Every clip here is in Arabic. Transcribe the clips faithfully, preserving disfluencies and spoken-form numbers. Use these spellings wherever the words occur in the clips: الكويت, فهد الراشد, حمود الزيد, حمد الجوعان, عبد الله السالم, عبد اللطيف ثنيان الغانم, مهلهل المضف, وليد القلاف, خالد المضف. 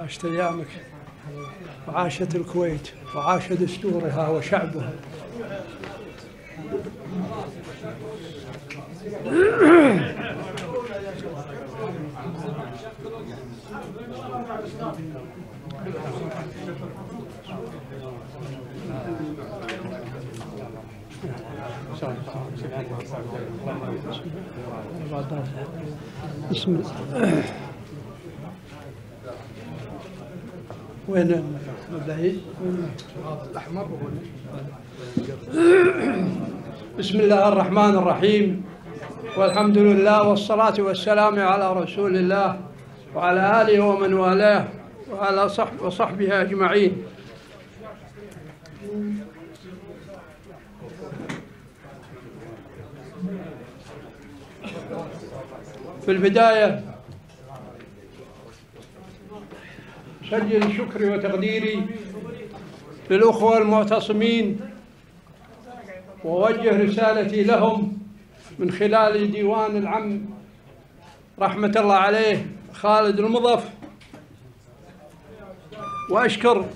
عاشت أيامك وعاشت الكويت وعاش دستورها وشعبها. بسم الله. وين البعيد؟ الأحمر. بسم الله الرحمن الرحيم، والحمد لله، والصلاة والسلام على رسول الله وعلى آله ومن والاه وعلى صحبه وصحبه أجمعين. في البداية سجل شكري وتقديري للأخوة المعتصمين، ووجه رسالتي لهم من خلال ديوان العم رحمة الله عليه خالد المضف، وأشكر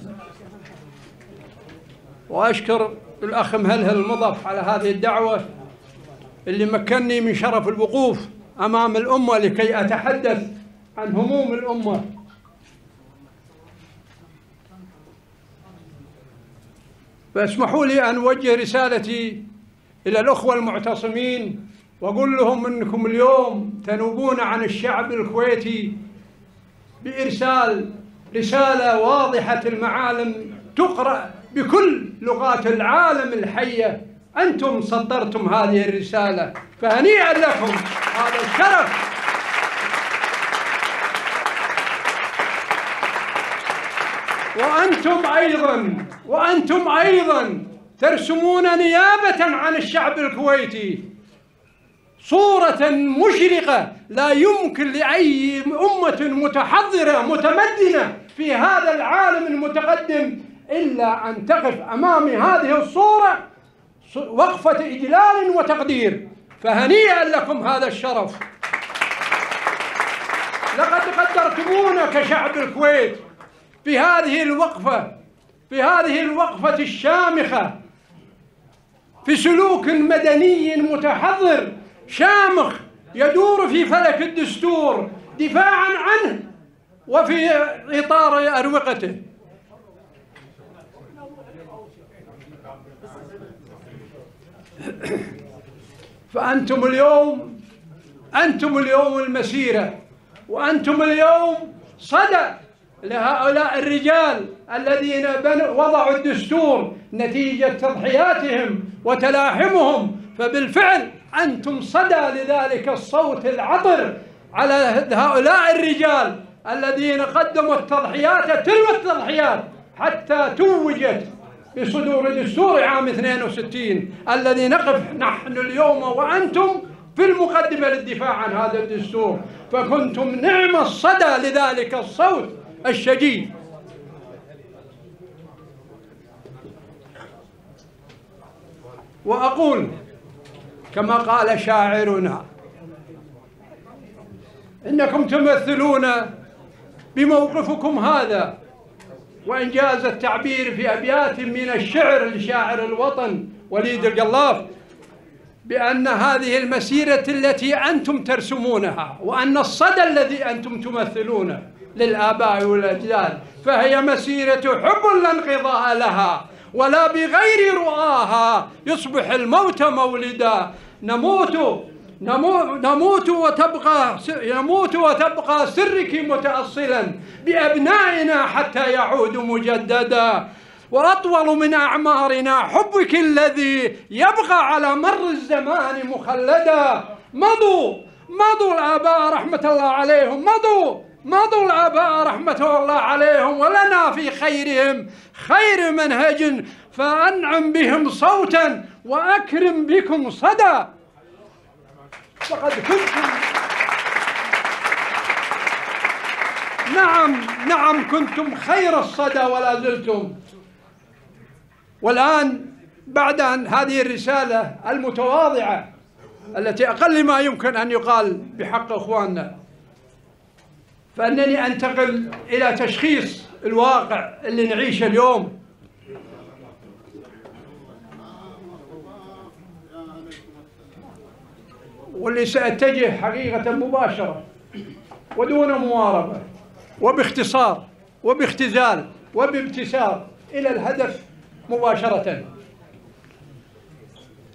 وأشكر الأخ مهلهل المضف على هذه الدعوة اللي مكنني من شرف الوقوف أمام الأمة لكي أتحدث عن هموم الأمة. فاسمحوا لي أن أوجه رسالتي إلى الأخوة المعتصمين وأقول لهم أنكم اليوم تنوبون عن الشعب الكويتي بإرسال رسالة واضحة المعالم تقرأ بكل لغات العالم الحية. أنتم صدرتم هذه الرسالة، فهنيئا لكم هذا الشرف. وأنتم أيضا وأنتم أيضا ترسمون نيابة عن الشعب الكويتي صورة مشرقة لا يمكن لأي أمة متحضرة متمدنة في هذا العالم المتقدم إلا أن تقف أمام هذه الصورة وقفة إجلال وتقدير، فهنيئا لكم هذا الشرف. لقد قدرتمونا كشعب الكويت في هذه الوقفة في هذه الوقفة الشامخة، في سلوك مدني متحضر شامخ يدور في فلك الدستور دفاعا عنه وفي إطار أروقته. فأنتم اليوم أنتم اليوم المسيرة، وأنتم اليوم صدى لهؤلاء الرجال الذين وضعوا الدستور نتيجة تضحياتهم وتلاحمهم، فبالفعل أنتم صدى لذلك الصوت العطر على هؤلاء الرجال الذين قدموا التضحيات تلو التضحيات حتى توجت بصدور دستور عام اثنين وستين الذي نقف نحن اليوم وأنتم في المقدمة للدفاع عن هذا الدستور، فكنتم نعم الصدى لذلك الصوت الشجي. وأقول كما قال شاعرنا إنكم تمثلون بموقفكم هذا، وإن جاز التعبير في أبيات من الشعر لشاعر الوطن وليد القلاف بأن هذه المسيرة التي أنتم ترسمونها وأن الصدى الذي أنتم تمثلونه للآباء والأجداد فهي مسيرة حب لا انقضاء لها، ولا بغير رؤاها يصبح الموت مولدا. نموت نموت وتبقى يموت وتبقى سرك متأصلا بأبنائنا حتى يعود مجددا، وأطول من أعمارنا حبك الذي يبقى على مر الزمان مخلدا. مضوا مضوا الآباء رحمة الله عليهم، مضوا مضوا الآباء رحمة الله عليهم، ولنا في خيرهم خير منهج، فأنعم بهم صوتا وأكرم بكم صدى. فقد كنتم نعم نعم كنتم خير الصدى ولا زلتم. والآن بعد أن هذه الرسالة المتواضعة التي أقل ما يمكن أن يقال بحق إخواننا، فأنني أنتقل إلى تشخيص الواقع اللي نعيشه اليوم. واللي سأتجه حقيقة مباشرة ودون مواربة وباختصار وباختزال وبابتسام إلى الهدف مباشرة.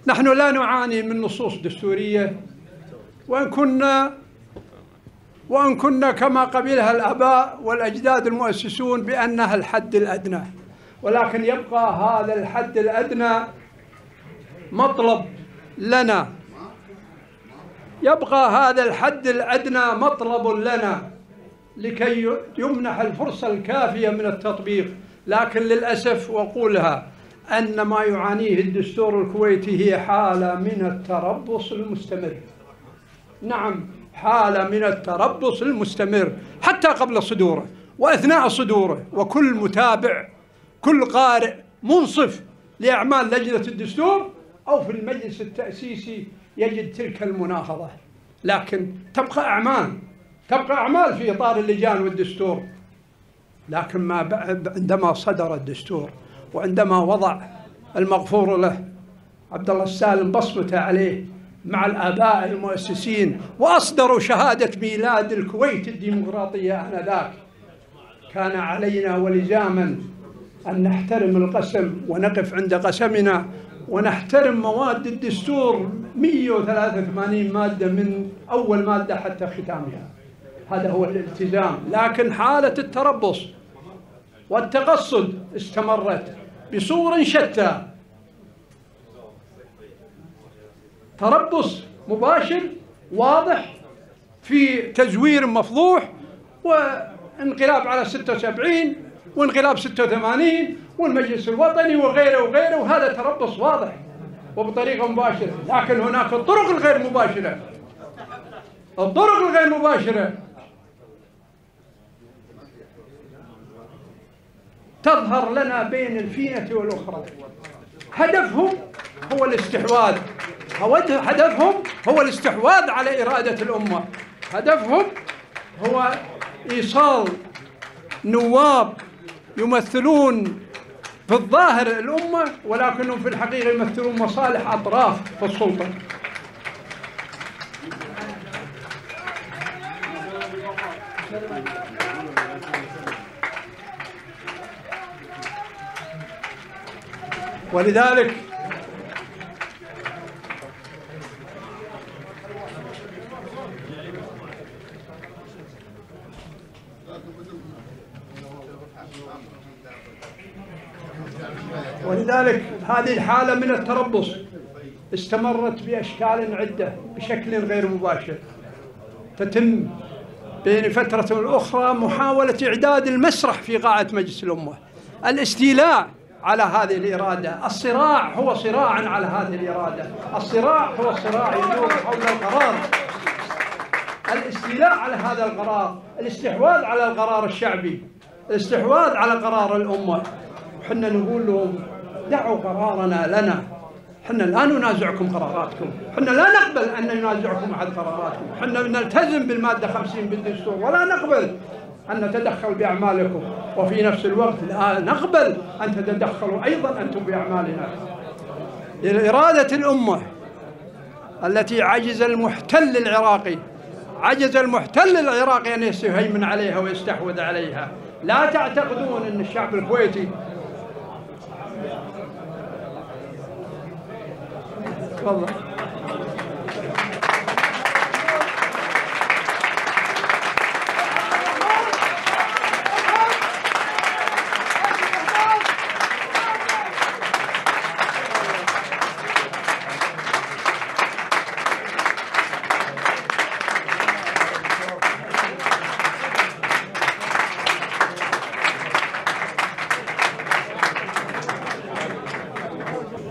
نحن لا نعاني من نصوص دستورية، وإن كنا وإن كنا كما قبلها الآباء والأجداد المؤسسون بأنها الحد الأدنى، ولكن يبقى هذا الحد الأدنى مطلب لنا، يبقى هذا الحد الأدنى مطلب لنا لكي يمنح الفرصة الكافية من التطبيق. لكن للأسف وقولها أن ما يعانيه الدستور الكويتي هي حالة من التربص المستمر. نعم، حالة من التربص المستمر حتى قبل صدوره وأثناء صدوره. وكل متابع، كل قارئ منصف لأعمال لجنة الدستور أو في المجلس التأسيسي يجد تلك المناهضة، لكن تبقى أعمال تبقى أعمال في إطار اللجان والدستور. لكن ما بعد، عندما صدر الدستور وعندما وضع المغفور له عبد الله السالم بصمته عليه مع الآباء المؤسسين وأصدروا شهادة ميلاد الكويت الديمقراطية آنذاك، كان علينا ولزاما أن نحترم القسم ونقف عند قسمنا ونحترم مواد الدستور مئة وثلاثة وثمانين مادة من أول مادة حتى ختامها. هذا هو الالتزام. لكن حالة التربص والتقصد استمرت بصور شتى، تربص مباشر واضح في تزوير مفضوح، وانقلاب على ستة وسبعين وانقلاب ستة وثمانين والمجلس الوطني وغيره وغيره، وهذا تربص واضح وبطريقة مباشرة. لكن هناك الطرق الغير مباشرة، الطرق الغير مباشرة تظهر لنا بين الفينة والأخرى. هدفهم هو الاستحواذ، هدفهم هو الاستحواذ على إرادة الأمة، هدفهم هو إيصال نواب يمثلون في الظاهر الأمة ولكنهم في الحقيقة يمثلون مصالح أطراف في السلطة. ولذلك ولذلك هذه الحالة من التربص استمرت بأشكال عدة بشكل غير مباشر. تتم بين فترة أخرى محاولة إعداد المسرح في قاعة مجلس الأمة، الاستيلاء على هذه الإرادة. الصراع هو صراع على هذه الإرادة، الصراع هو صراع يدور حول القرار، الاستيلاء على هذا القرار، الاستحواذ على القرار الشعبي، الاستحواذ على قرار الأمة. حنا نقول لهم دعوا قرارنا لنا، حنا لا ننازعكم قراراتكم، حنا لا نقبل أن ننازعكم عن قراراتكم، حنا نلتزم بالمادة خمسين بالدستور ولا نقبل أن نتدخل بأعمالكم، وفي نفس الوقت لا نقبل أن تتدخلوا أيضا أنتم بأعمالنا. لإرادة الأمة التي عجز المحتل العراقي عجز المحتل العراقي أن يستهيمن عليها ويستحوذ عليها. لا تعتقدون أن الشعب الكويتي تفضل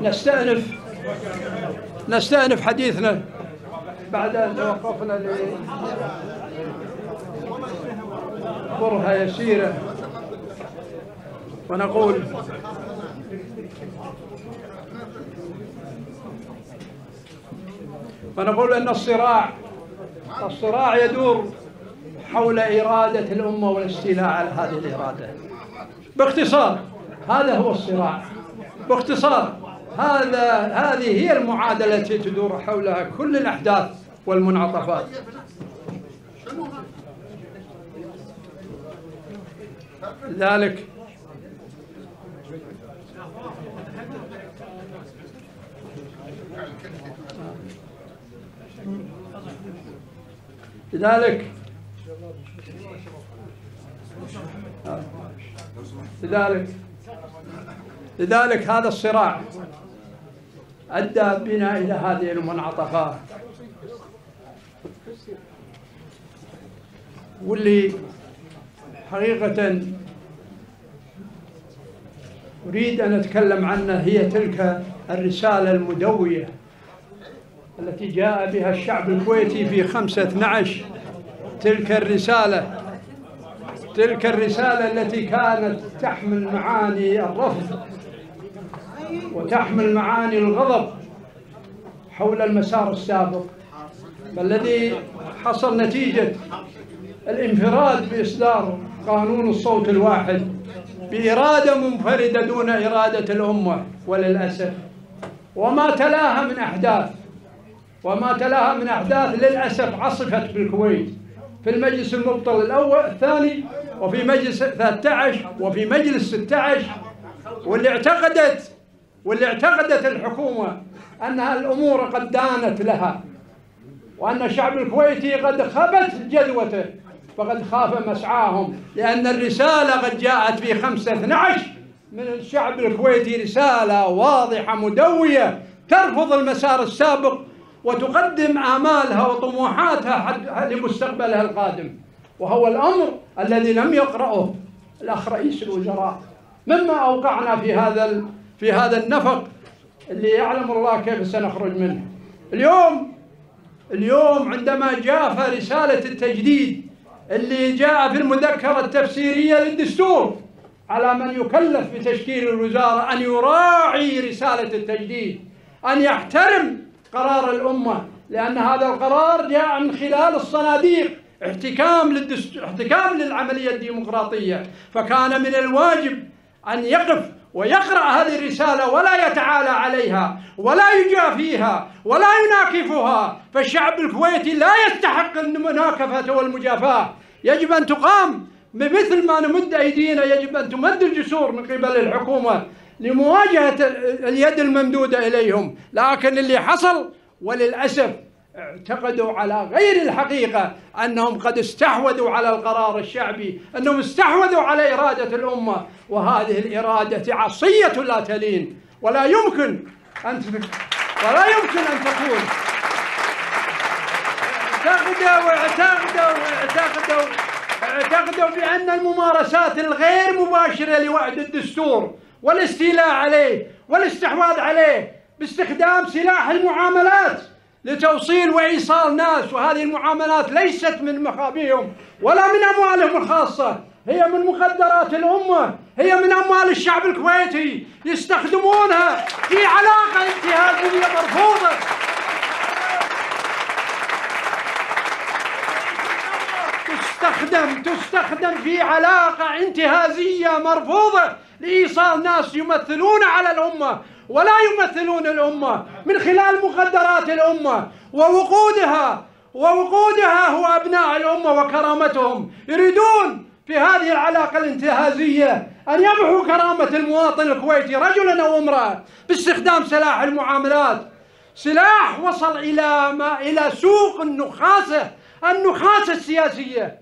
نستأنف نستأنف حديثنا بعد أن توقفنا لفرحة يسيرة، ونقول ونقول أن الصراع الصراع يدور حول إرادة الأمة والاستيلاء على هذه الإرادة. باختصار هذا هو الصراع، باختصار هذا هذه هي المعادلة التي تدور حولها كل الأحداث والمنعطفات. لذلك لذلك لذلك لذلك هذا الصراع أدى بنا إلى هذه المنعطفات، واللي حقيقة أريد أن أتكلم عنها هي تلك الرسالة المدوية التي جاء بها الشعب الكويتي في خمسة عشر اثنا عشر، تلك الرسالة تلك الرسالة التي كانت تحمل معاني الرفض وتحمل معاني الغضب حول المسار السابق، فالذي حصل نتيجة الانفراد بإصدار قانون الصوت الواحد بإرادة منفردة دون إرادة الأمة. وللأسف وما تلاها من أحداث وما تلاها من أحداث للأسف عصفت بالكويت في المجلس المبطل الأول الثاني وفي مجلس ثلاثة عشر وفي مجلس ستة عشر، واللي اعتقدت واللي اعتقدت الحكومة أنها الأمور قد دانت لها وأن الشعب الكويتي قد خبت جدوته، فقد خاف مسعاهم، لأن الرسالة قد جاءت في خمسة اثنا عشر من الشعب الكويتي، رسالة واضحة مدوية ترفض المسار السابق وتقدم آمالها وطموحاتها لمستقبلها القادم، وهو الأمر الذي لم يقرأه الأخ رئيس الوزراء، مما أوقعنا في هذا في هذا النفق اللي يعلم الله كيف سنخرج منه. اليوم اليوم عندما جاء رسالة التجديد اللي جاء في المذكرة التفسيرية للدستور على من يكلف بتشكيل الوزارة أن يراعي رسالة التجديد، أن يحترم قرار الأمة، لأن هذا القرار جاء من خلال الصناديق، احتكام للدست... احتكام للعملية الديمقراطية، فكان من الواجب أن يقف ويقرأ هذه الرسالة ولا يتعالى عليها ولا يجافيها ولا يناكفها، فالشعب الكويتي لا يستحق المناكفة والمجافاة. يجب أن تقام بمثل ما نمد أيدينا، يجب أن تمد الجسور من قبل الحكومة لمواجهة اليد الممدودة إليهم، لكن اللي حصل وللأسف اعتقدوا على غير الحقيقة أنهم قد استحوذوا على القرار الشعبي، أنهم استحوذوا على إرادة الأمة، وهذه الإرادة عصية لا تلين، ولا يمكن أن ولا يمكن أن تكون. اعتقدوا واعتقدوا واعتقدوا اعتقدوا بأن الممارسات الغير مباشرة لوعد الدستور والاستيلاء عليه والاستحواذ عليه باستخدام سلاح المعاملات لتوصيل وإيصال ناس، وهذه المعاملات ليست من مخابيهم ولا من أموالهم الخاصة، هي من مخدرات الأمة، هي من أموال الشعب الكويتي، يستخدمونها في علاقة انتهازية مرفوضة. تستخدم تستخدم في علاقة انتهازية مرفوضة لإيصال ناس يمثلون على الأمة ولا يمثلون الأمة من خلال مخدرات الأمة ووقودها ووقودها هو أبناء الأمة وكرامتهم. يريدون في هذه العلاقة الانتهازية أن يمحوا كرامة المواطن الكويتي رجلا أو امرأة باستخدام سلاح المعاملات، سلاح وصل إلى ما إلى سوق النخاسة النخاسة السياسية.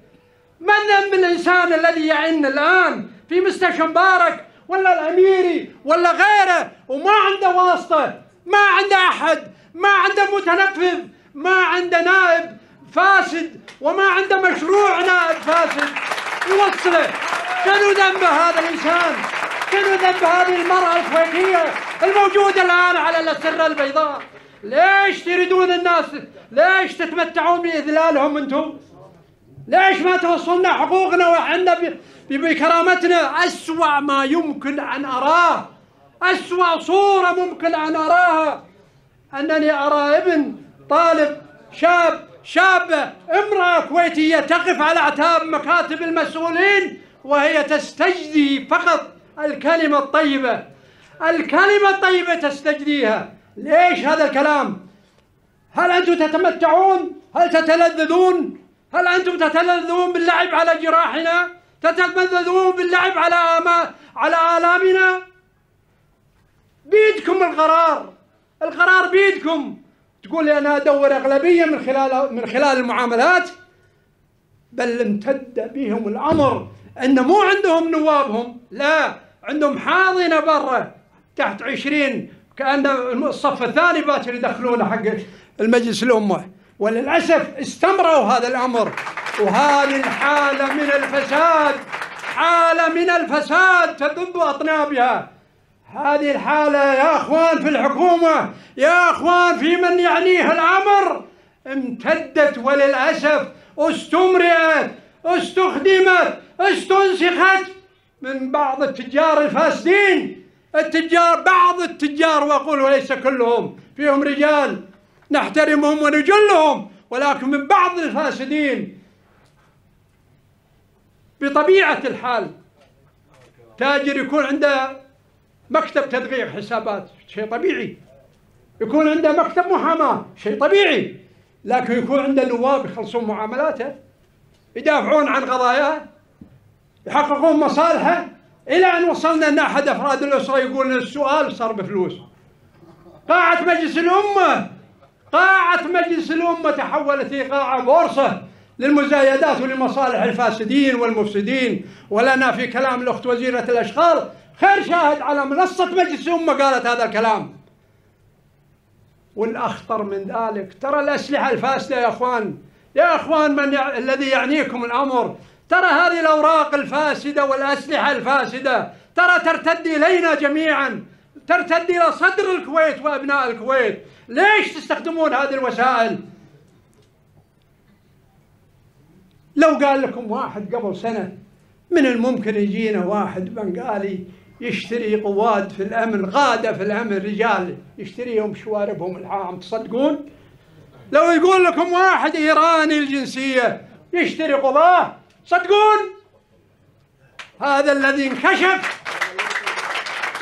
من ذنب الإنسان الذي يعن الآن في مستشفى مبارك ولا الأميري ولا غيره وما عنده واسطة، ما عنده أحد، ما عنده متنفذ، ما عنده نائب فاسد وما عنده مشروع نائب فاسد يوصله؟ شنو ذنب هذا الإنسان؟ شنو ذنب هذه المرأة الكويتية الموجودة الآن على الأسرة البيضاء؟ ليش تريدون الناس؟ ليش تتمتعون بإذلالهم أنتم؟ ليش ما توصلنا حقوقنا وعندنا بكرامتنا؟ أسوأ ما يمكن أن أراه، أسوأ صورة ممكن أن أراها، أنني أرى ابن طالب شاب شاب امرأة كويتية تقف على أعتاب مكاتب المسؤولين وهي تستجدي فقط الكلمة الطيبة. الكلمة الطيبة تستجديها. ليش هذا الكلام؟ هل أنتم تتمتعون؟ هل تتلذذون؟ هل أنتم تتلذذون باللعب على جراحنا؟ تتلذذون باللعب على أما... على آلامنا؟ بيدكم القرار، القرار بيدكم. تقول لي أنا أدور أغلبية من خلال من خلال المعاملات، بل امتد بهم الأمر أن مو عندهم نوابهم، لا عندهم حاضنة برا تحت عشرين، كأن الصف الثاني باكر يدخلونه حق المجلس الأمة. وللأسف استمروا هذا الأمر، وهذه الحالة من الفساد، حالة من الفساد تذب أطنابها. هذه الحالة يا أخوان في الحكومة، يا أخوان في من يعنيه الأمر، امتدت وللأسف، استمرئت، استخدمت، استنسخت من بعض التجار الفاسدين. التجار، بعض التجار، وأقول وليس كلهم، فيهم رجال نحترمهم ونجلهم، ولكن من بعض الفاسدين بطبيعة الحال. تاجر يكون عنده مكتب تدقيق حسابات، شيء طبيعي. يكون عنده مكتب محاماة، شيء طبيعي. لكن يكون عنده نواب يخلصون معاملاته، يدافعون عن قضاياه، يحققون مصالحه، إلى أن وصلنا أن أحد أفراد الأسرة يقول السؤال صار بفلوس. قاعة مجلس الأمة، قاعة مجلس الأمة تحولت إلى قاعة بورصة للمزايدات ولمصالح الفاسدين والمفسدين. ولنا في كلام الأخت وزيرة الأشغال خير شاهد على منصة مجلس الأمة قالت هذا الكلام. والأخطر من ذلك ترى الأسلحة الفاسدة يا إخوان، يا إخوان من يع... الذي يعنيكم الأمر، ترى هذه الأوراق الفاسدة والأسلحة الفاسدة ترى ترتد إلينا جميعا، ترتد إلى صدر الكويت وأبناء الكويت. ليش تستخدمون هذه الوسائل؟ لو قال لكم واحد قبل سنة، من الممكن يجينا واحد بنغالي يشتري قواد في الأمن، قادة في الأمن، رجال يشتريهم شواربهم العام، تصدقون؟ لو يقول لكم واحد إيراني الجنسية يشتري قضاة، صدقون؟ هذا الذي انكشف.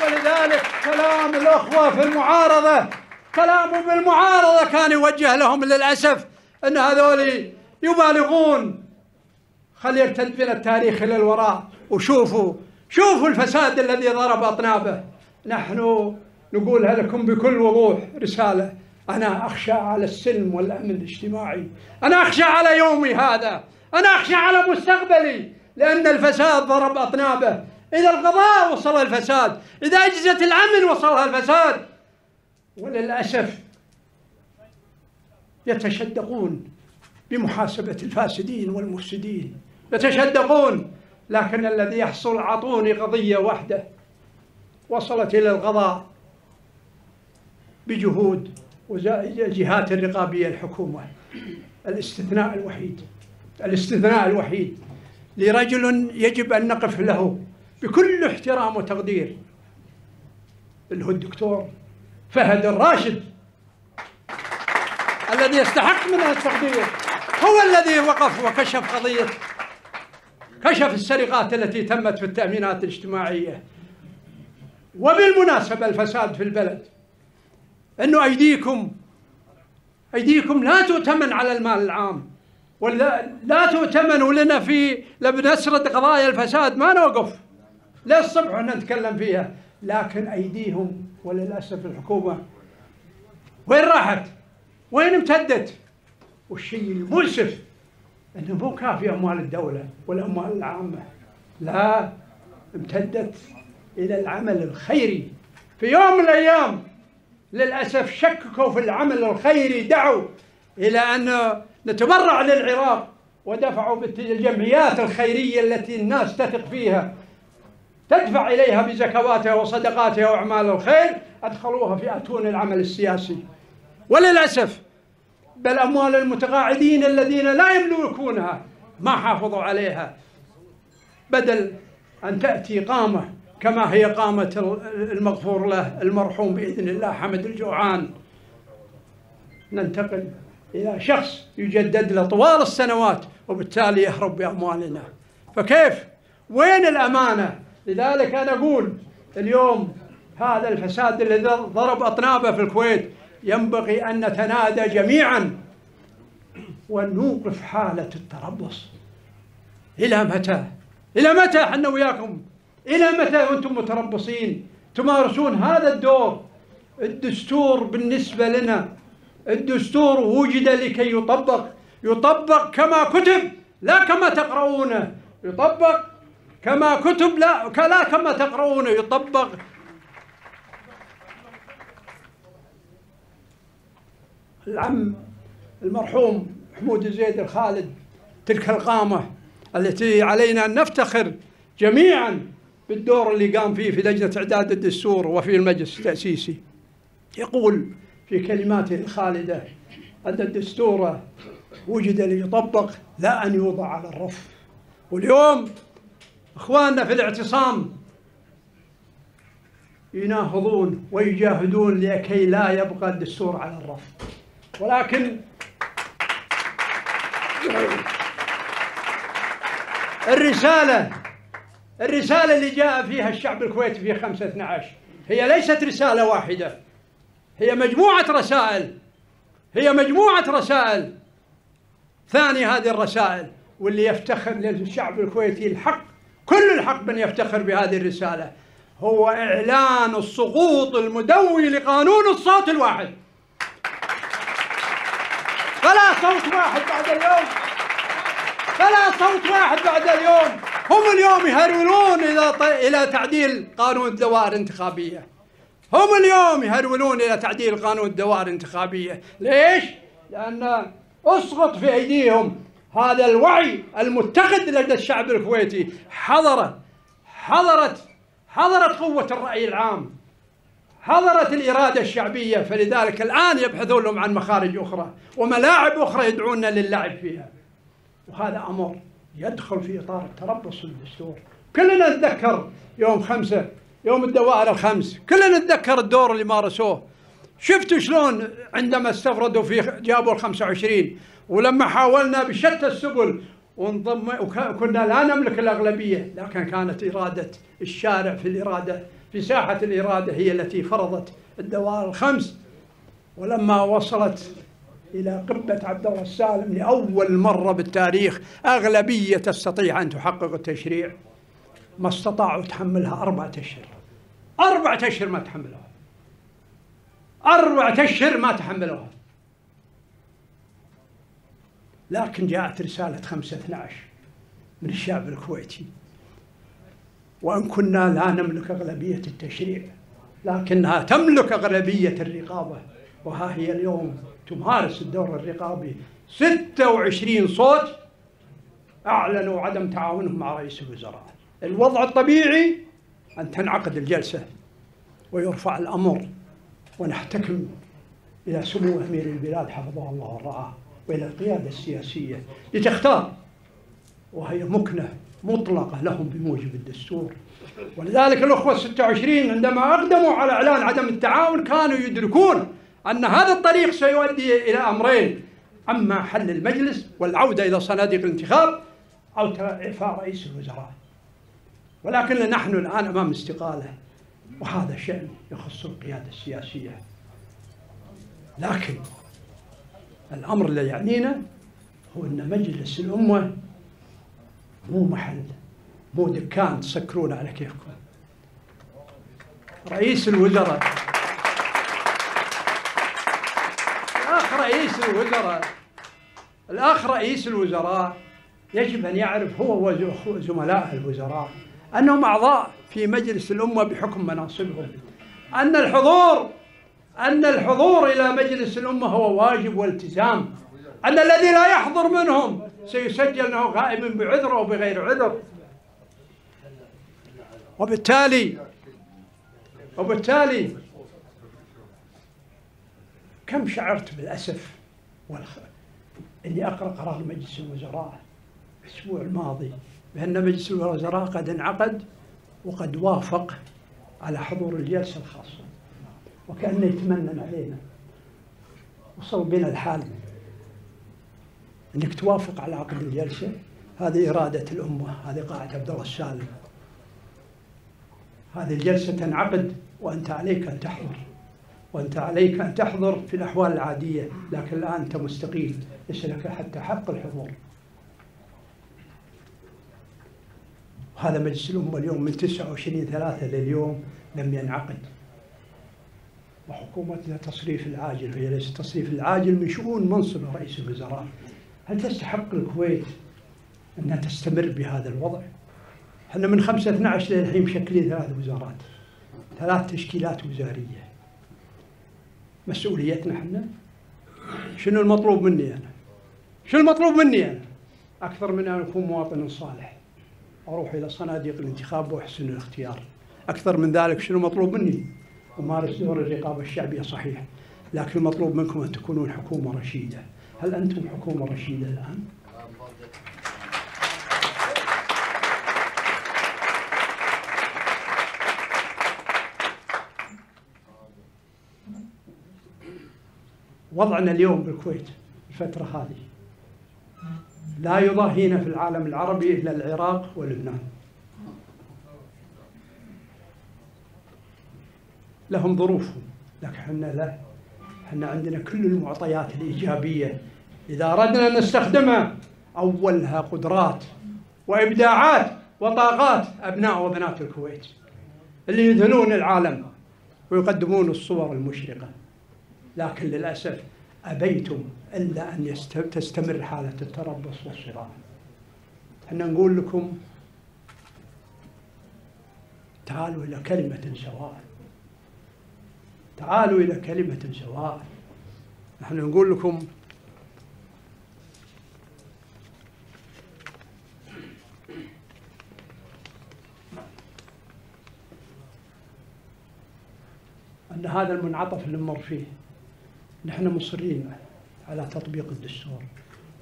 ولذلك كلام الأخوة في المعارضة، كلامه بالمعارضة كان يوجه لهم للأسف أن هذول يبالغون. خلي يرتد بنا التاريخ إلى الوراء وشوفوا، شوفوا الفساد الذي ضرب أطنابه. نحن نقولها لكم بكل وضوح رسالة، أنا أخشى على السلم والأمن الاجتماعي، أنا أخشى على يومي هذا، أنا أخشى على مستقبلي، لأن الفساد ضرب أطنابه. إذا القضاء وصل الفساد، إذا أجهزة الأمن وصلها الفساد، وللأسف يتشدقون بمحاسبة الفاسدين والمفسدين، يتشدقون. لكن الذي يحصل، أعطوني قضية واحدة وصلت إلى القضاء بجهود وجهات الرقابية الحكومة، الاستثناء الوحيد، الاستثناء الوحيد لرجل يجب أن نقف له بكل احترام وتقدير، اللي هو الدكتور فهد الراشد الذي يستحق منها التقدير. هو الذي وقف وكشف قضية، كشف السرقات التي تمت في التأمينات الاجتماعية. وبالمناسبة الفساد في البلد أنه أيديكم، أيديكم لا تؤتمن على المال العام، ولا لا تؤتمن. ولنا في لبنسرد قضايا الفساد ما نوقف للصبح ونتكلم فيها، لكن أيديهم وللأسف الحكومة وين راحت؟ وين امتدت؟ والشيء المؤسف أنه مو كافي أموال الدولة والأموال العامة، لا امتدت إلى العمل الخيري. في يوم من الأيام للأسف شككوا في العمل الخيري، دعوا إلى أن نتبرع للعراق، ودفعوا بالجمعيات الخيرية التي الناس تثق فيها، تدفع إليها بزكواتها وصدقاتها وأعمال الخير، أدخلوها في أتون العمل السياسي. وللأسف بل أموال المتقاعدين الذين لا يملكونها ما حافظوا عليها، بدل أن تأتي قامة كما هي قامة المغفور له المرحوم بإذن الله حمد الجوعان. ننتقل إذا شخص يجدد له طوال السنوات وبالتالي يهرب بأموالنا، فكيف؟ وين الأمانة؟ لذلك أنا أقول اليوم هذا الفساد الذي ضرب أطنابه في الكويت ينبغي أن نتنادى جميعا ونوقف حالة التربص. إلى متى؟ إلى متى حنا وياكم؟ إلى متى وأنتم متربصين تمارسون هذا الدور؟ الدستور بالنسبة لنا، الدستور وجد لكي يطبق، يطبق كما كتب لا كما تقرؤونه، يطبق كما كتب لا لا كما تقرؤونه، يطبق العم المرحوم حمود الزيد الخالد تلك القامة التي علينا أن نفتخر جميعا بالدور اللي قام فيه في لجنة إعداد الدستور وفي المجلس التأسيسي. يقول في كلماته الخالدة أن الدستور وجد ليطبق لا أن يوضع على الرف. واليوم إخواننا في الاعتصام يناهضون ويجاهدون لكي لا يبقى الدستور على الرف، ولكن الرسالة الرسالة اللي جاء فيها الشعب الكويتي في خمسة اثنا عشر هي ليست رسالة واحدة، هي مجموعة رسائل، هي مجموعة رسائل ثاني هذه الرسائل، واللي يفتخر للشعب الكويتي الحق، كل الحق من يفتخر بهذه الرسالة، هو إعلان السقوط المدوي لقانون الصوت الواحد. فلا صوت واحد بعد اليوم، فلا صوت واحد بعد اليوم. هم اليوم يهرولون إلى إلى تعديل قانون الدوائر الانتخابية، هم اليوم يهرولون إلى تعديل قانون الدوائر الانتخابية. ليش؟ لأن أسقط في أيديهم هذا الوعي المتقد لدى الشعب الكويتي. حضرت حضرت حضرت قوة الرأي العام، حضرت الإرادة الشعبية، فلذلك الآن يبحثون لهم عن مخارج أخرى وملاعب أخرى يدعوننا للعب فيها، وهذا أمر يدخل في إطار التربص الدستور. كلنا نتذكر يوم خمسة، يوم الدوائر الخمس، كلنا نتذكر الدور اللي مارسوه. شفتوا شلون عندما استفردوا في جابوا ال خمسة وعشرين، ولما حاولنا بشتى السبل ونضم وكنا لا نملك الأغلبية، لكن كانت إرادة الشارع في الإرادة في ساحة الإرادة هي التي فرضت الدوائر الخمس. ولما وصلت إلى قبة عبد الله السالم لأول مرة بالتاريخ أغلبية تستطيع أن تحقق التشريع، ما استطاعوا تحملها أربعة أشهر، أربعة أشهر ما تحملوها، أربعة أشهر ما تحملوها. لكن جاءت رسالة خمسة اثنا عشر من الشعب الكويتي، وإن كنا لا نملك أغلبية التشريع لكنها تملك أغلبية الرقابة، وها هي اليوم تمارس الدور الرقابي. ستة وعشرين صوت أعلنوا عدم تعاونهم مع رئيس الوزراء. الوضع الطبيعي أن تنعقد الجلسة ويرفع الأمر ونحتكم إلى سمو أمير البلاد حفظه الله ورعاه وإلى القيادة السياسية لتختار، وهي مكنة مطلقة لهم بموجب الدستور. ولذلك الأخوة الستة وعشرين عندما أقدموا على إعلان عدم التعاون كانوا يدركون أن هذا الطريق سيؤدي إلى أمرين، أما حل المجلس والعودة إلى صناديق الانتخاب أو إعفاء رئيس الوزراء. ولكن نحن الآن أمام استقالة، وهذا شأن يخص القيادة السياسية، لكن الأمر الذي يعنينا هو أن مجلس الأمة مو محل، مو دكان تسكرون على كيفكم. رئيس الوزراء، الأخ رئيس الوزراء، الأخ رئيس الوزراء يجب أن يعرف هو وزملاء الوزراء أنهم أعضاء في مجلس الأمة بحكم مناصبهم، أن الحضور أن الحضور إلى مجلس الأمة هو واجب والتزام، أن الذي لا يحضر منهم سيسجل أنه غائب بعذر أو بغير عذر. وبالتالي وبالتالي كم شعرت بالأسف إني أقرأ قرار مجلس الوزراء الأسبوع الماضي بأن مجلس الوزراء قد انعقد وقد وافق على حضور الجلسة الخاصة، وكأنه يتمنن علينا. وصل بنا الحال انك توافق على عقد الجلسه، هذه اراده الامه، هذه قاعده عبد الله السالم. هذه الجلسه تنعقد وانت عليك ان تحضر، وانت عليك ان تحضر في الاحوال العاديه، لكن الان انت مستقيل، ليس لك حتى حق الحضور. هذا مجلس الامه اليوم من تسعة وعشرين ثلاثة لليوم لم ينعقد. وحكومتنا تصريف العاجل، هي ليست تصريف العاجل من شؤون منصب رئيس الوزراء. هل تستحق الكويت انها تستمر بهذا الوضع؟ احنا من خمسة اثنعش للحين مشكلين ثلاث وزارات، ثلاث تشكيلات وزاريه. مسؤوليتنا احنا شنو المطلوب مني انا؟ شنو المطلوب مني انا؟ اكثر من ان اكون مواطن صالح، اروح الى صناديق الانتخاب واحسن الاختيار. اكثر من ذلك شنو المطلوب مني؟ أمارس دور الرقابة الشعبية صحيح، لكن المطلوب منكم أن تكونون حكومة رشيدة. هل أنتم حكومة رشيدة الآن؟ وضعنا اليوم بالكويت الفترة هذه لا يضاهينا في العالم العربي إلا العراق ولبنان. لهم ظروفهم، لكن احنا لا، احنا عندنا كل المعطيات الايجابيه اذا اردنا ان نستخدمها. اولها قدرات وابداعات وطاقات ابناء وبنات الكويت اللي يذهلون العالم ويقدمون الصور المشرقه، لكن للاسف ابيتم الا ان تستمر حاله التربص والصراع. احنا نقول لكم تعالوا الى كلمه سواء، تعالوا إلى كلمة سواء. نحن نقول لكم أن هذا المنعطف اللي نمر فيه نحن مصرين على تطبيق الدستور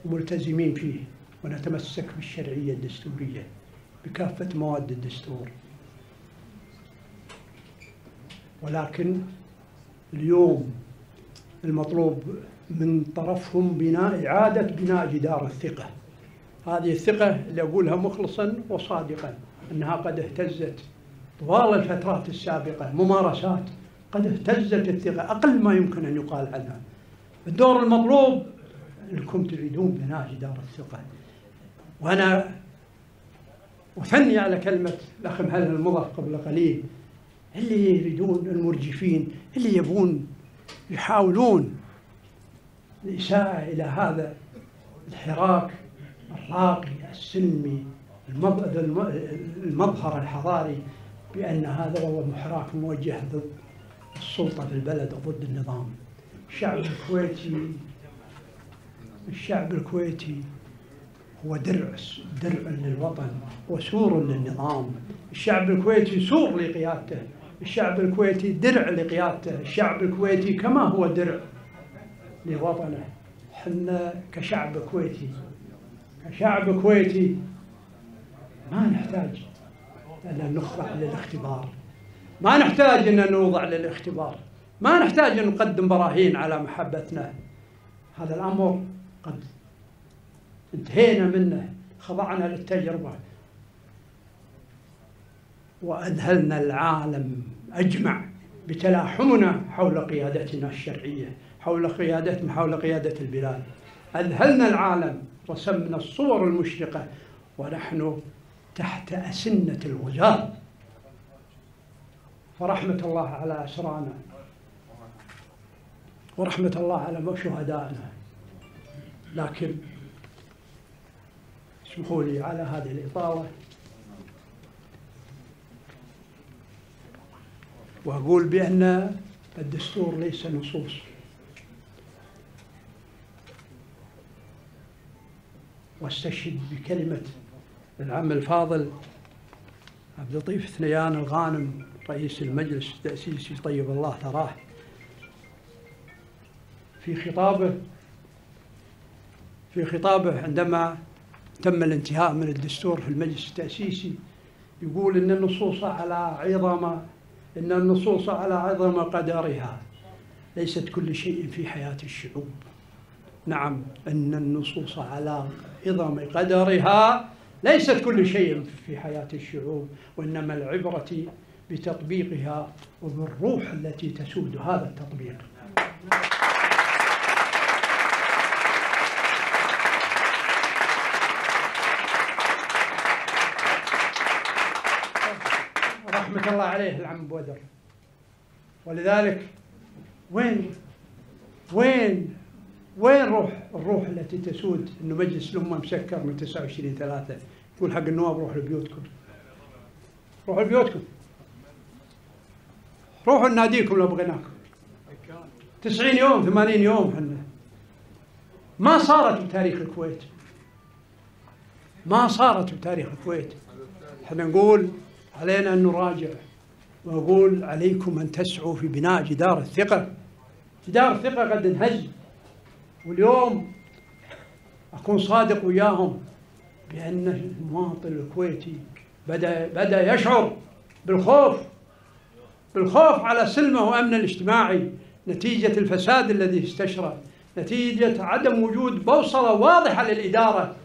وملتزمين فيه، ونتمسك بالشرعية الدستورية بكافة مواد الدستور. ولكن اليوم المطلوب من طرفهم بناء، إعادة بناء جدار الثقة. هذه الثقة اللي أقولها مخلصا وصادقا أنها قد اهتزت طوال الفترات السابقة، ممارسات قد اهتزت الثقة أقل ما يمكن أن يقال عنها. الدور المطلوب أنكم تريدون بناء جدار الثقة، وأنا أثني على كلمة الأخ مهلهل المضف قبل قليل، اللي يريدون المرجفين اللي يبون يحاولون الإساءة إلى هذا الحراك الراقي السلمي المظهر الحضاري بأن هذا هو محراك موجه ضد السلطة في البلد وضد النظام. الشعب الكويتي، الشعب الكويتي هو درع، درع للوطن وسور للنظام. الشعب الكويتي سور لقيادته، الشعب الكويتي درع لقيادته، الشعب الكويتي كما هو درع لوطنه. حنا كشعب كويتي، كشعب كويتي ما نحتاج أن نخضع للاختبار، ما نحتاج أن نوضع للاختبار، ما نحتاج أن نقدم براهين على محبتنا. هذا الأمر قد انتهينا منه، خضعنا للتجربة وأذهلنا العالم أجمع بتلاحمنا حول قيادتنا الشرعية، حول قيادتنا، حول قيادة البلاد. أذهلنا العالم، رسمنا الصور المشرقة ونحن تحت أسنة الوجار. فرحمة الله على أسرانا، ورحمة الله على شهدائنا. لكن اسمحوا لي على هذه الإطالة وأقول بأن الدستور ليس نصوص، واستشهد بكلمة العم الفاضل عبد اللطيف ثنيان الغانم رئيس المجلس التأسيسي طيب الله ثراه في خطابه، في خطابه عندما تم الانتهاء من الدستور في المجلس التأسيسي، يقول إن النصوص على عظمة، إن النصوص على عظم قدرها ليست كل شيء في حياة الشعوب، نعم أن النصوص على عظم قدرها ليست كل شيء في حياة الشعوب، وإنما العبرة بتطبيقها وبالروح التي تسود هذا التطبيق. رحمة الله عليه العم بودر، ولذلك وين وين وين روح الروح التي تسود انه مجلس الامه مسكر من تسعة وعشرين ثلاثة، يقول حق النواب روحوا لبيوتكم، روحوا لبيوتكم، روحوا لناديكم لو بغيناكم. تسعين يوم ثمانين يوم احنا ما صارت بتاريخ الكويت، ما صارت بتاريخ الكويت. احنا نقول علينا ان نراجع، واقول عليكم ان تسعوا في بناء جدار الثقه. جدار الثقه قد انهز، واليوم أكون صادق وياهم بأن المواطن الكويتي بدأ بدأ يشعر بالخوف، بالخوف على سلمه وأمنه الاجتماعي نتيجة الفساد الذي استشرى، نتيجة عدم وجود بوصلة واضحة للإدارة،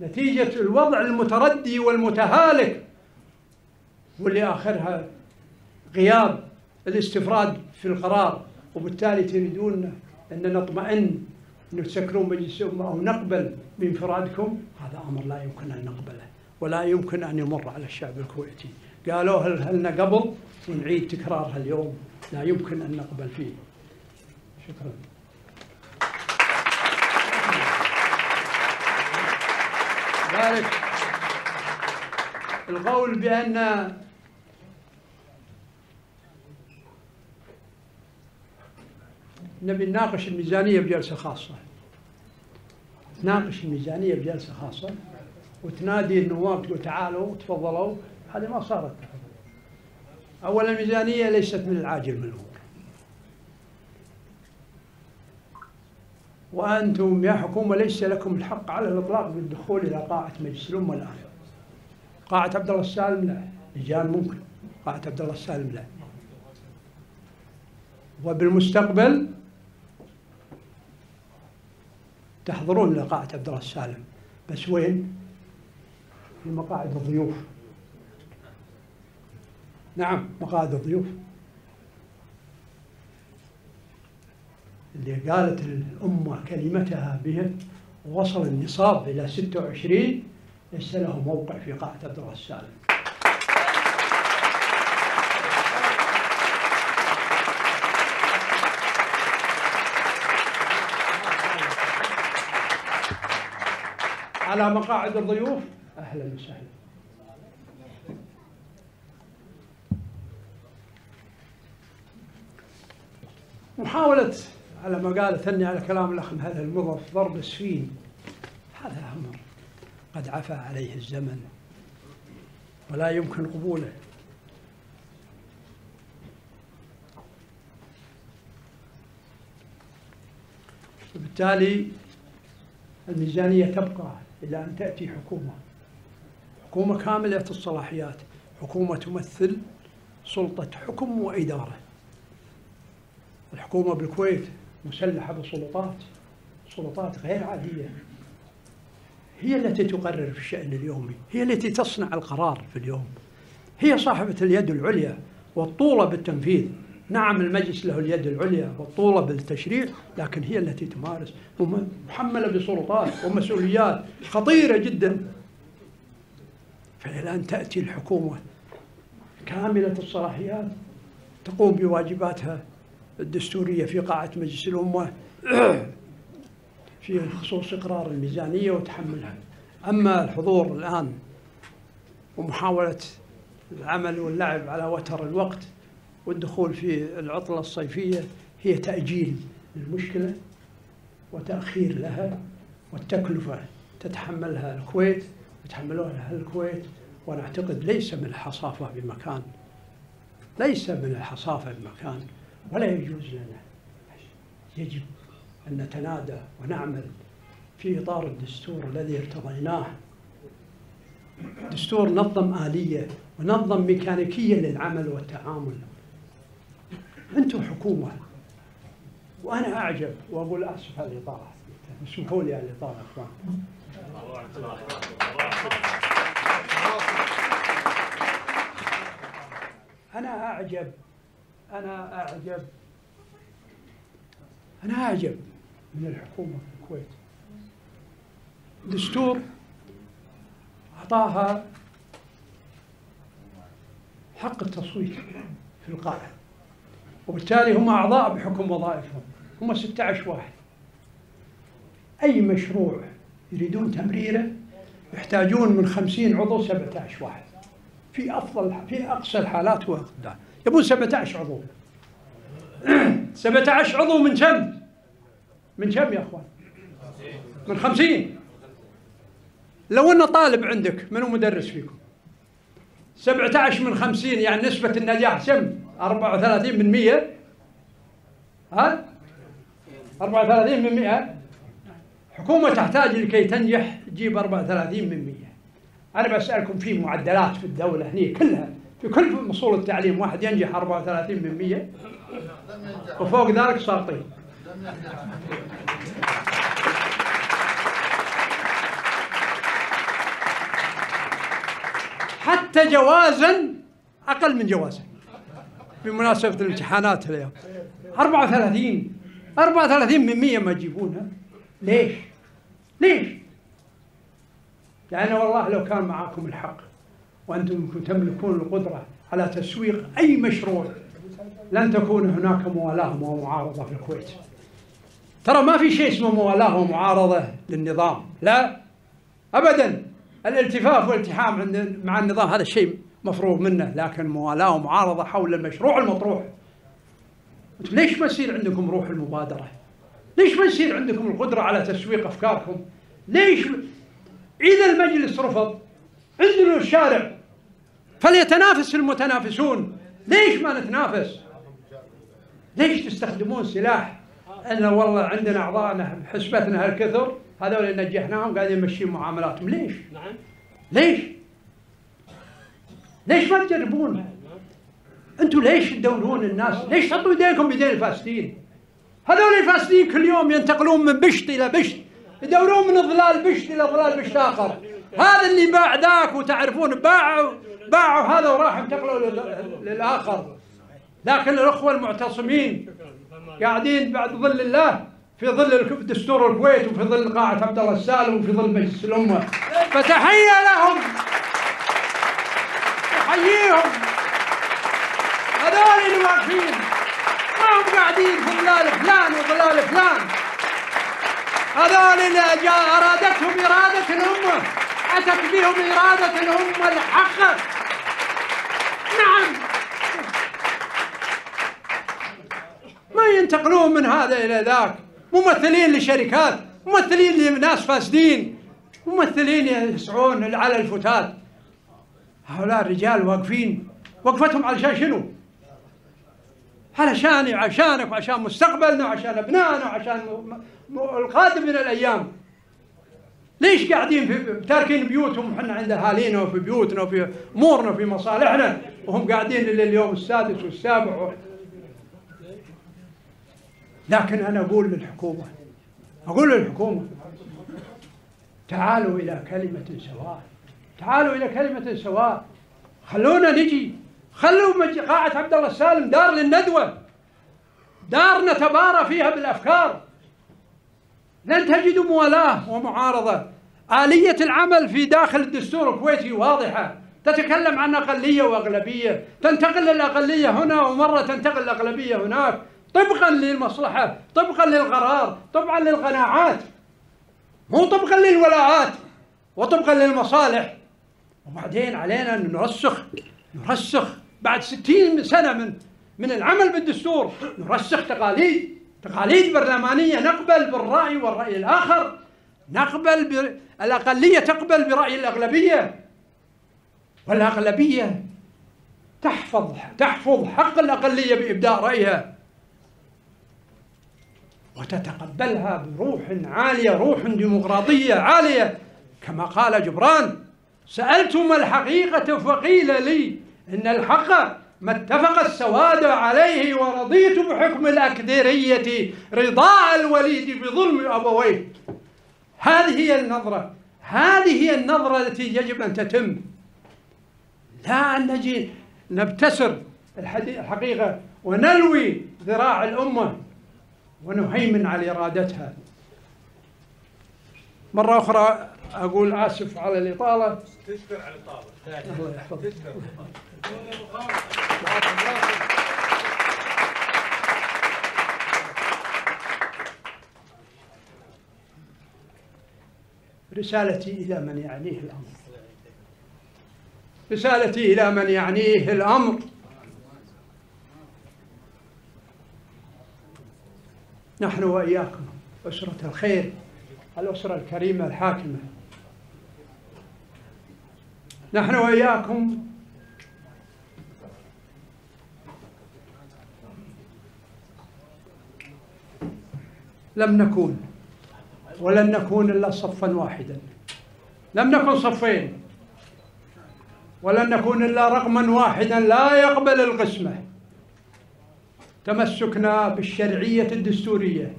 نتيجة الوضع المتردي والمتهالك، واللي آخرها غياب الاستفراد في القرار. وبالتالي تريدون أن نطمئن أن تسكرون مجلس الأمة أو نقبل بانفرادكم؟ هذا أمر لا يمكن أن نقبله ولا يمكن أن يمر على الشعب الكويتي. قالوها لنا قبل ونعيد تكرارها اليوم، لا يمكن أن نقبل فيه. شكرا. ذلك القول بأن نبي نناقش الميزانية بجلسة خاصة، تناقش الميزانية بجلسة خاصة وتنادي النواب تقول تعالوا تفضلوا، هذه ما صارت. أولا الميزانية ليست من العاجل من الأمور، وأنتم يا حكومة ليس لكم الحق على الإطلاق بالدخول إلى قاعة مجلس الأمة الآن. قاعة عبد الله السالم لا، لجان ممكن، قاعة عبد الله السالم لا. وبالمستقبل تحضرون لقاعة عبد الله السالم، بس وين؟ في مقاعد الضيوف. نعم مقاعد الضيوف. اللي قالت الأمة كلمتها به وصل النصاب إلى ستة وعشرين ليس له موقع في قاعة عبد الله السالم. على مقاعد الضيوف أهلا وسهلا. محاولة على ما قال ثني على كلام الأخ مهلهل المضف ضرب السفين، هذا أمر قد عفى عليه الزمن ولا يمكن قبوله. وبالتالي الميزانية تبقى إلى أن تأتي حكومة، حكومة كاملة الصلاحيات، حكومة تمثل سلطة حكم وإدارة. الحكومة بالكويت مسلحة بسلطات، سلطات غير عادية، هي التي تقرر في الشأن اليومي، هي التي تصنع القرار في اليوم، هي صاحبة اليد العليا والطولة بالتنفيذ. نعم المجلس له اليد العليا والطولة بالتشريع، لكن هي التي تمارس، محملة بسلطات ومسؤوليات خطيرة جدا. فإلى أن تأتي الحكومة كاملة الصلاحيات تقوم بواجباتها الدستورية في قاعة مجلس الأمة في خصوص إقرار الميزانية وتحملها. أما الحضور الآن ومحاولة العمل واللعب على وتر الوقت والدخول في العطلة الصيفية هي تأجيل للمشكلة وتأخير لها، والتكلفة تتحملها الكويت وتحملوها الكويت. وأنا أعتقد ليس من الحصافة بمكان، ليس من الحصافة بمكان، ولا يجوز لنا. يجب أن نتنادى ونعمل في إطار الدستور الذي ارتضيناه، دستور نظم آلية ونظم ميكانيكية للعمل والتعامل. أنتم حكومة، وأنا أعجب وأقول أسف على الإطالة، يشوفوا لي اللي طالع اخوان. انا اعجب انا اعجب انا اعجب من الحكومه في الكويت. دستور اعطاها حق التصويت في القاعه، وبالتالي هم اعضاء بحكم وظائفهم، هم ستة عشر واحد. اي مشروع يريدون تمريره يحتاجون من خمسين عضو سبعة عشر واحد، في افضل في اقصى الحالات هو اقدام يبون سبعة عشر عضو. سبعة عشر عضو من كم؟ من كم يا اخوان؟ من خمسين. لو ان طالب عندك منو مدرس فيكم؟ سبعة عشر من خمسين يعني نسبة النجاح كم؟ أربعة وثلاثين من مئة. ها؟ أربعة وثلاثين من مئة. حكومة تحتاج لكي تنجح تجيب أربعة وثلاثين من مئة. أنا بسألكم في معدلات في الدولة هني كلها في كل مصول التعليم واحد ينجح أربعة وثلاثين من مئة وفوق ذلك ساقطين. حتى جوازا أقل من جوازا. بمناسبة الامتحانات اليوم أربعة وثلاثين أربعة وثلاثين من مئة ما تجيبونها. ليش؟ ليش؟ يعني والله لو كان معاكم الحق وأنتم تملكون القدرة على تسويق أي مشروع لن تكون هناك موالاة ومعارضة في الكويت. ترى ما في شيء اسمه موالاة ومعارضة للنظام، لا أبدا. الالتفاف والالتحام عند مع النظام هذا الشيء مفروغ منه، لكن موالاة ومعارضة حول المشروع المطروح. ليش ما يصير عندكم روح المبادرة؟ ليش ما يصير عندكم القدرة على تسويق أفكاركم؟ ليش إذا المجلس رفض عندنا الشارع فليتنافس المتنافسون، ليش ما نتنافس؟ ليش تستخدمون سلاح أن والله عندنا أعضاءنا حسبتنا هالكثر هذول اللي نجحناهم قاعدين يمشون معاملاتهم، ليش؟ نعم ليش؟ ليش ما تجربون؟ انتم ليش تدورون الناس؟ ليش تحطوا ايديكم بيدين الفاسدين؟ هذول الفاسدين كل يوم ينتقلون من بشت الى بشت، يدورون من ظلال بشت الى ظلال بشت اخر، هذا اللي باع ذاك وتعرفون باعوا باعوا هذا وراح انتقلوا للاخر. لكن الاخوه المعتصمين قاعدين بعد ظل الله في ظل دستور الكويت وفي ظل قاعه عبد الله السالم وفي ظل مجلس الامه، فتحيه لهم، تحييهم. هذول اللي واقفين ما هم قاعدين في ظلال فلان وظلال فلان، هذول اللي جاء ارادتهم اراده الامه، اتت بهم اراده الامه الحق. نعم ما ينتقلون من هذا الى ذاك، ممثلين لشركات، ممثلين لناس فاسدين، ممثلين يسعون على الفتات. هؤلاء الرجال واقفين، وقفتهم علشان شنو؟ علشاني وعشانك وعشان مستقبلنا وعشان ابنائنا وعشان القادم من الايام. ليش قاعدين تاركين بيوتهم وحنا عند اهالينا وفي بيوتنا وفي امورنا وفي مصالحنا وهم قاعدين لليوم السادس والسابع؟ لكن أنا أقول للحكومة، أقول للحكومة تعالوا إلى كلمة سواء، تعالوا إلى كلمة سواء، خلونا نجي، خلوا قاعة عبد الله السالم دار للندوة، دار نتبارى فيها بالأفكار. لن تجدوا موالاة ومعارضة. آلية العمل في داخل الدستور الكويتي واضحة، تتكلم عن أقلية وأغلبية، تنتقل الأقلية هنا ومرة تنتقل الأغلبية هناك، طبقا للمصلحة، طبقا للقرار، طبقا للقناعات، مو طبقا للولاءات وطبقا للمصالح. وبعدين علينا أن نرسخ نرسخ بعد ستين سنة من من العمل بالدستور، نرسخ تقاليد تقاليد برلمانية، نقبل بالرأي والرأي الآخر، نقبل ب... الأقلية تقبل برأي الأغلبية، والأغلبية تحفظ تحفظ حق الأقلية بإبداء رأيها وتتقبلها بروح عالية، روح ديمقراطية عالية. كما قال جبران: سألتم الحقيقة فقيل لي إن الحق ما اتفق السواد عليه ورضيت بحكم الأكدرية رضاع الوليد بظلم أبويه. هذه هي النظرة، هذه هي النظرة التي يجب أن تتم، لا أن نجي نبتسر الحقيقة ونلوي ذراع الأمة ونهيمن على إرادتها. مرة أخرى أقول آسف على الإطالة. تشكر على الإطالة. رسالتي إلى من يعنيه الأمر، رسالتي إلى من يعنيه الأمر، نحن وإياكم أسرة الخير، الأسرة الكريمة الحاكمة، نحن وإياكم لم نكون ولن نكون إلا صفا واحدا، لم نكن صفين ولن نكون إلا رقما واحدا لا يقبل القسمة. تمسكنا بالشرعية الدستورية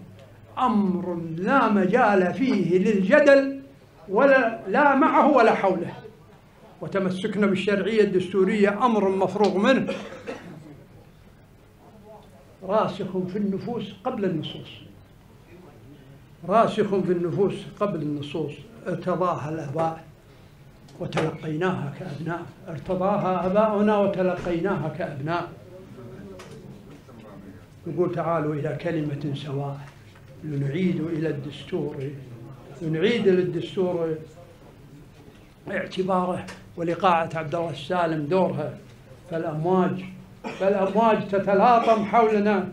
أمر لا مجال فيه للجدل ولا لا معه ولا حوله، وتمسكنا بالشرعية الدستورية أمر مفروغ منه راسخ في النفوس قبل النصوص، راسخ في النفوس قبل النصوص. ارتضاها الآباء وتلقيناها كأبناء، ارتضاها آباؤنا وتلقيناها كأبناء. نقول تعالوا إلى كلمة سواء، لنعيد إلى الدستور، لنعيد للدستور اعتباره ولقاعة عبد الله السالم دورها. فالأمواج فالأمواج تتلاطم حولنا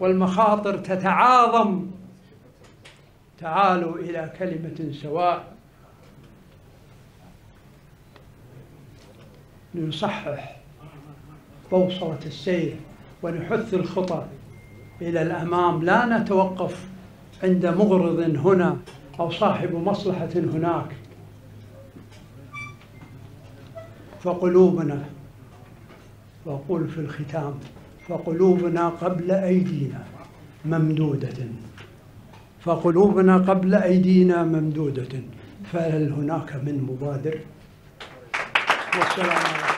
والمخاطر تتعاظم. تعالوا إلى كلمة سواء، لنصحح بوصلة السير ونحث الخطى إلى الأمام، لا نتوقف عند مغرض هنا أو صاحب مصلحة هناك. فقلوبنا، وأقول في الختام، فقلوبنا قبل أيدينا ممدودة، فقلوبنا قبل أيدينا ممدودة، فهل هناك من مبادر؟ والسلام عليكم.